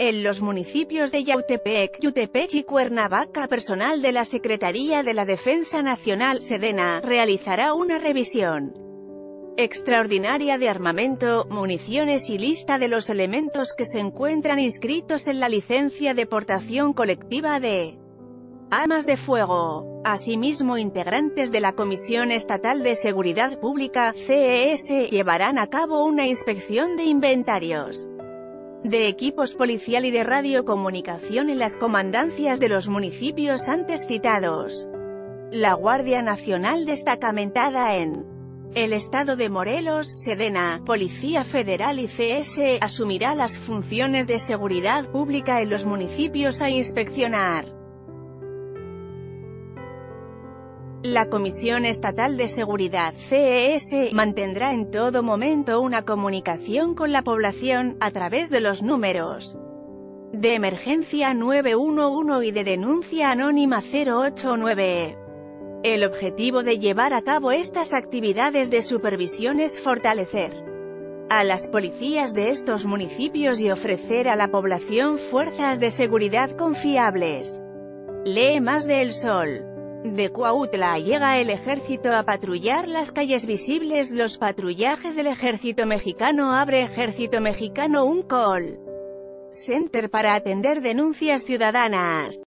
En los municipios de Yautepec, Jiutepec y Cuernavaca, personal de la Secretaría de la Defensa Nacional, SEDENA, realizará una revisión extraordinaria de armamento, municiones y lista de los elementos que se encuentran inscritos en la licencia de portación colectiva de armas de fuego. Asimismo, integrantes de la Comisión Estatal de Seguridad Pública, CES, llevarán a cabo una inspección de inventarios de equipos policial y de radiocomunicación en las comandancias de los municipios antes citados. La Guardia Nacional destacamentada en el estado de Morelos, SEDENA, Policía Federal y CS, asumirá las funciones de seguridad pública en los municipios a inspeccionar. La Comisión Estatal de Seguridad CES mantendrá en todo momento una comunicación con la población, a través de los números de emergencia 911 y de denuncia anónima 089. El objetivo de llevar a cabo estas actividades de supervisión es fortalecer a las policías de estos municipios y ofrecer a la población fuerzas de seguridad confiables. Lee más de El Sol. De Cuautla llega el ejército a patrullar las calles visibles. Los patrullajes del Ejército Mexicano. Abre Ejército Mexicano un call center para atender denuncias ciudadanas.